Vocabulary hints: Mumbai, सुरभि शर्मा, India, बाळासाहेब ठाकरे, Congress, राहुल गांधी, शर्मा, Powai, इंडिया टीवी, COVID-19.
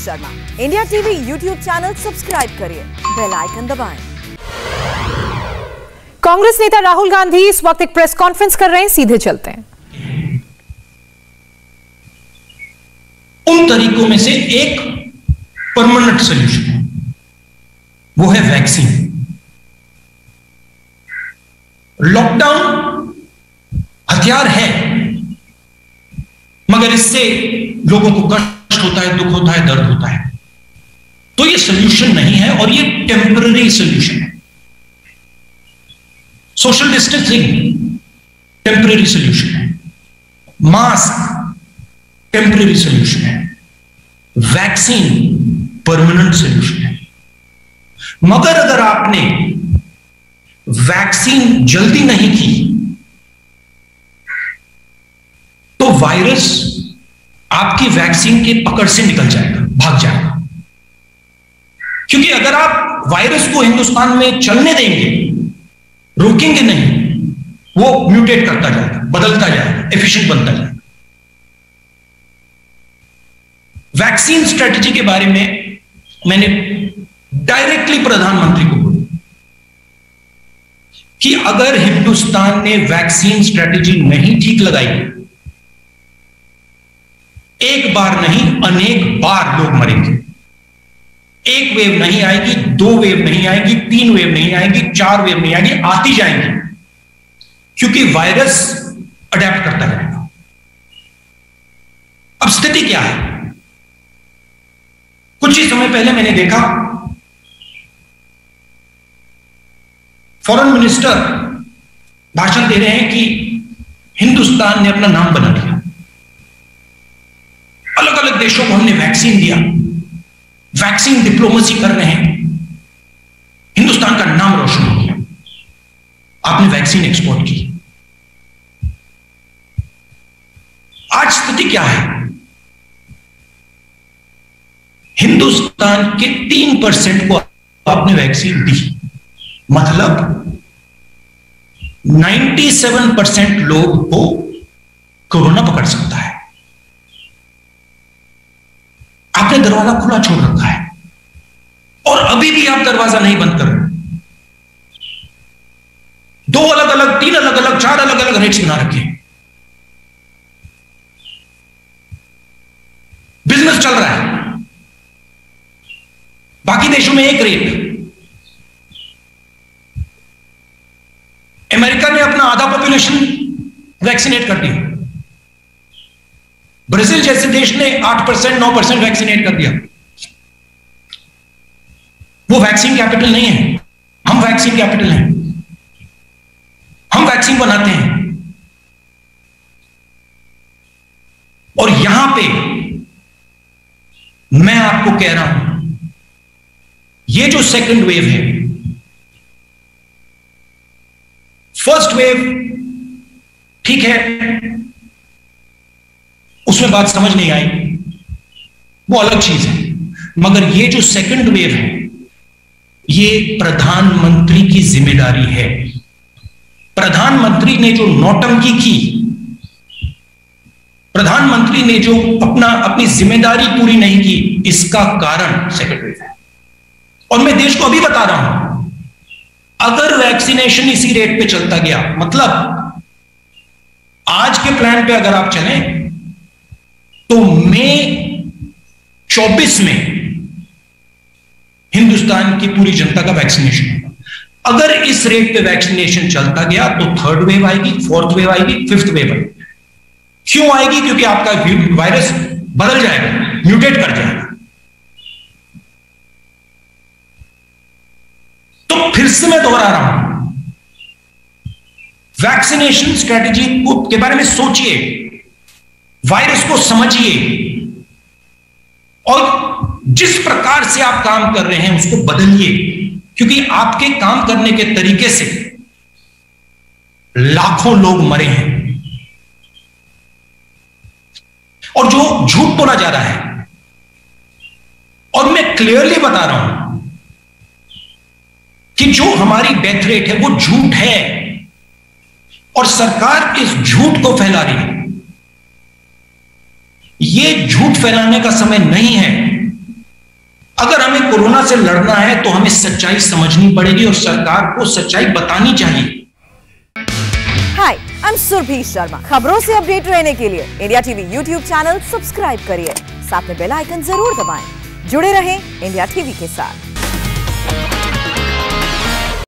शर्मा। इंडिया टीवी YouTube channel subscribe करिए, bell icon दबाएं। कांग्रेस नेता राहुल गांधी इस वक्त एक प्रेस कॉन्फ्रेंस कर रहे हैं, सीधे चलते हैं। उन तरीकों में से एक परमानेंट सोल्यूशन है, वो है वैक्सीन। लॉकडाउन हथियार है, मगर इससे लोगों को कष्ट होता है, दुख होता है, दर्द होता है, तो ये सोल्यूशन नहीं है और ये टेम्पररी सोल्यूशन है। सोशल डिस्टेंसिंग टेम्पररी सोल्यूशन है, मास्क टेम्पररी सोल्यूशन है, वैक्सीन परमानेंट सोल्यूशन है। मगर अगर आपने वैक्सीन जल्दी नहीं की तो वायरस आपकी वैक्सीन के पकड़ से निकल जाएगा, भाग जाएगा। क्योंकि अगर आप वायरस को हिंदुस्तान में चलने देंगे, रोकेंगे नहीं, वो म्यूटेट करता जाएगा, बदलता जाएगा, एफिशिएंट बनता जाएगा। वैक्सीन स्ट्रेटजी के बारे में मैंने डायरेक्टली प्रधानमंत्री को कि अगर हिंदुस्तान ने वैक्सीन स्ट्रेटजी नहीं ठीक लगाई, एक बार नहीं अनेक बार लोग मरेंगे। एक वेव नहीं आएगी, दो वेव नहीं आएगी, तीन वेव नहीं आएगी, चार वेव नहीं आएगी, आती जाएंगी, क्योंकि वायरस अडेप्ट करता जाएगा। अब स्थिति क्या है? कुछ ही समय पहले मैंने देखा फॉरेन मिनिस्टर भाषण दे रहे हैं कि हिंदुस्तान ने अपना नाम बना लिया, अलग अलग देशों को हमने वैक्सीन दिया, वैक्सीन डिप्लोमेसी कर रहे हैं, हिंदुस्तान का नाम रोशन हो गया, आपने वैक्सीन एक्सपोर्ट की। आज स्थिति क्या है? हिंदुस्तान के 3% को आपने वैक्सीन दी, मतलब 97% लोग को कोरोना पकड़ सकता है। आपने दरवाजा खुला छोड़ रखा है और अभी भी आप दरवाजा नहीं बंद कर रहे। दो अलग अलग, तीन अलग अलग, चार अलग अलग रेट्स बना रखे। बिजनेस चल रहा है, बाकी देशों में एक रेट। अमेरिका ने अपना आधा पॉपुलेशन वैक्सीनेट कर दिया, ब्राजील जैसे देश ने 8%, 9% वैक्सीनेट कर दिया। वो वैक्सीन कैपिटल नहीं है, हम वैक्सीन कैपिटल हैं, हम वैक्सीन बनाते हैं। और यहां पे मैं आपको कह रहा हूं, ये जो सेकंड वेव है, फर्स्ट वेव ठीक है, उसमें बात समझ नहीं आई, वो अलग चीज है, मगर ये जो सेकंड वेव है, ये प्रधानमंत्री की जिम्मेदारी है। प्रधानमंत्री ने जो नौटंकी की, प्रधानमंत्री ने जो अपनी जिम्मेदारी पूरी नहीं की, इसका कारण सेकंड वेव है। और मैं देश को अभी बता रहा हूं, अगर वैक्सीनेशन इसी रेट पे चलता गया, मतलब आज के प्लान पे अगर आप चलें तो मई 2024 में हिंदुस्तान की पूरी जनता का वैक्सीनेशन होगा। अगर इस रेट पे वैक्सीनेशन चलता गया तो थर्ड वेव आएगी, फोर्थ वेव आएगी, फिफ्थ वेव आएगी। क्यों आएगी? क्योंकि आपका वायरस बदल जाएगा, म्यूटेट कर जाएगा। तो फिर से मैं दोहरा रहा हूं, वैक्सीनेशन स्ट्रेटजी के बारे में सोचिए, वायरस को समझिए और जिस प्रकार से आप काम कर रहे हैं उसको बदलिए, क्योंकि आपके काम करने के तरीके से लाखों लोग मरे हैं। और जो झूठ बोला जा रहा है, और मैं क्लियरली बता रहा हूं कि जो हमारी डेथ रेट है वो झूठ है, और सरकार इस झूठ को फैला रही है। ये झूठ फैलाने का समय नहीं है, कोरोना से लड़ना है तो हमें सच्चाई समझनी पड़ेगी और सरकार को सच्चाई बतानी चाहिए। Hi, I am सुरभि शर्मा। खबरों से अपडेट रहने के लिए इंडिया टीवी YouTube channel subscribe करिए, साथ में बेल आइकन जरूर दबाएं। जुड़े रहें इंडिया टीवी के साथ।